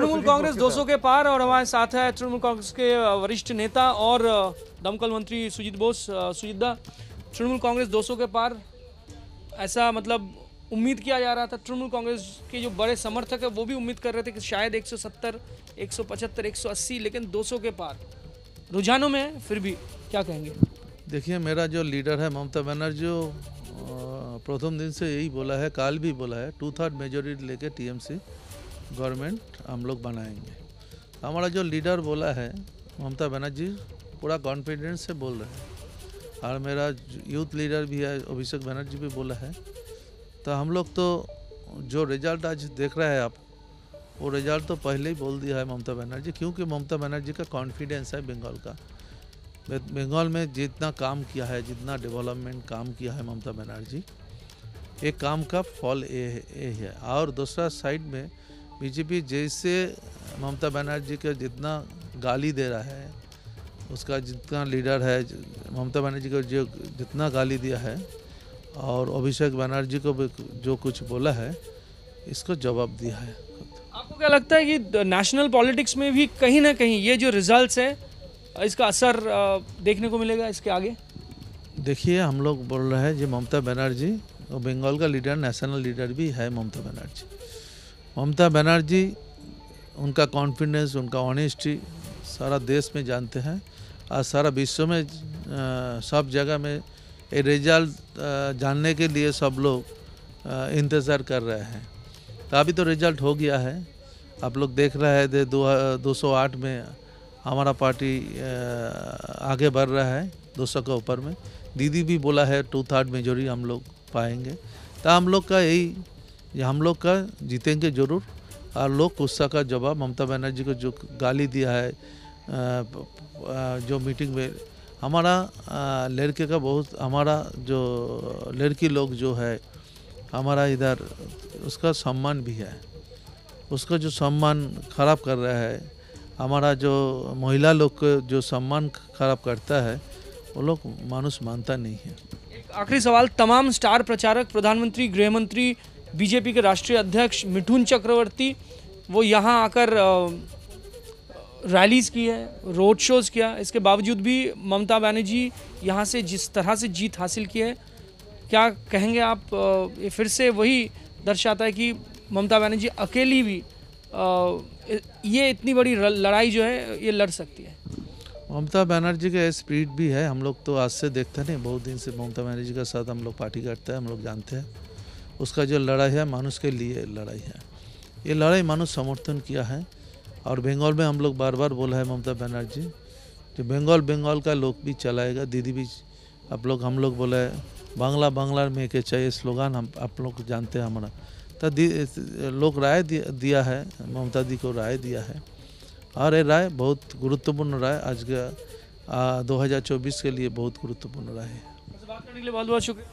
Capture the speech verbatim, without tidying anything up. तृणमूल कांग्रेस दो सौ के पार और हमारे साथ है तृणमूल कांग्रेस के वरिष्ठ नेता और दमकल मंत्री सुजीत बोस। सुजीत दा, तृणमूल कांग्रेस दो सौ के पार ऐसा मतलब उम्मीद किया जा रहा था, तृणमूल कांग्रेस के जो बड़े समर्थक है वो भी उम्मीद कर रहे थे कि शायद एक सौ सत्तर, एक सौ पचहत्तर, एक सौ अस्सी, लेकिन दो सौ के पार रुझानों में है। फिर भी क्या कहेंगे? देखिए, मेरा जो लीडर है ममता बनर्जी, प्रथम दिन से यही बोला है, काल भी बोला है, टू थर्ड मेजोरिटी लेके टी एम सी गवर्नमेंट हम लोग बनाएंगे। हमारा जो लीडर बोला है ममता बनर्जी, पूरा कॉन्फिडेंस से बोल रहे हैं, और मेरा यूथ लीडर भी है अभिषेक बनर्जी भी बोला है। तो हम लोग तो जो रिजल्ट आज देख रहे हैं आप, वो रिजल्ट तो पहले ही बोल दिया है ममता बनर्जी, क्योंकि ममता बनर्जी का कॉन्फिडेंस है बंगाल का। बंगाल में जितना काम किया है, जितना डेवलपमेंट काम किया है ममता बनर्जी, एक काम का फल ये है। और दूसरा साइड में बीजेपी जैसे ममता बनर्जी का जितना गाली दे रहा है, उसका जितना लीडर है ममता बनर्जी को जो जितना गाली दिया है, और अभिषेक बनर्जी को भी जो कुछ बोला है, इसको जवाब दिया है। आपको क्या लगता है कि नेशनल पॉलिटिक्स में भी कहीं ना कहीं ये जो रिजल्ट्स है, इसका असर देखने को मिलेगा इसके आगे? देखिए, हम लोग बोल रहे हैं जो ममता बनर्जी बंगाल का लीडर, नेशनल लीडर भी है ममता बनर्जी। ममता बनर्जी, उनका कॉन्फिडेंस, उनका ऑनेस्टी सारा देश में जानते हैं, और सारा विश्व में आ, सब जगह में ये रिजल्ट जानने के लिए सब लोग इंतज़ार कर रहे हैं। तो अभी तो रिजल्ट हो गया है, आप लोग देख रहे हैं। दे दो, दो सौ आठ में हमारा पार्टी आ, आगे बढ़ रहा है, दो सौ के ऊपर में। दीदी भी बोला है टू थर्ड मेजोरिटी हम लोग पाएंगे। तो हम लोग का यही, ये हम लोग का जीतेंगे जरूर। और लोग गुस्सा का जवाब, ममता बनर्जी को जो गाली दिया है जो मीटिंग में, हमारा लड़के का बहुत, हमारा जो लड़की लोग जो है हमारा इधर, उसका सम्मान भी है, उसका जो सम्मान खराब कर रहा है। हमारा जो महिला लोग को जो सम्मान खराब करता है, वो लोग मानुष मानता नहीं है। एक आखिरी सवाल, तमाम स्टार प्रचारक, प्रधानमंत्री, गृहमंत्री, बीजेपी के राष्ट्रीय अध्यक्ष मिठुन चक्रवर्ती, वो यहाँ आकर रैलीज की है, रोड शोज़ किया, इसके बावजूद भी ममता बनर्जी यहाँ से जिस तरह से जीत हासिल की है, क्या कहेंगे आप? ये फिर से वही दर्शाता है कि ममता बनर्जी अकेली भी ये इतनी बड़ी लड़ाई जो है ये लड़ सकती है। ममता बनर्जी का स्पीड भी है, हम लोग तो आज से देखते नहीं, बहुत दिन से ममता बनर्जी के साथ हम लोग पार्टी करते हैं, हम लोग जानते हैं। उसका जो लड़ाई है मानुष के लिए लड़ाई है, ये लड़ाई मानुष समर्थन किया है। और बंगाल में हम लोग बार बार बोला है ममता बनर्जी जो बंगाल, बंगाल का लोग भी चलाएगा। दीदी भी आप लोग, हम लोग बोला है बांग्ला बांग्ला में के चाहिए स्लोगान, हम आप लोग जानते हैं हमारा। तो लोग राय दिया है, ममता दी को राय दिया है, और ये राय बहुत गुरुत्वपूर्ण राय, आज का दो हज़ार चौबीस के लिए बहुत गुरुत्वपूर्ण राय है। बात करने के लिए बहुत बहुत शुक्रिया।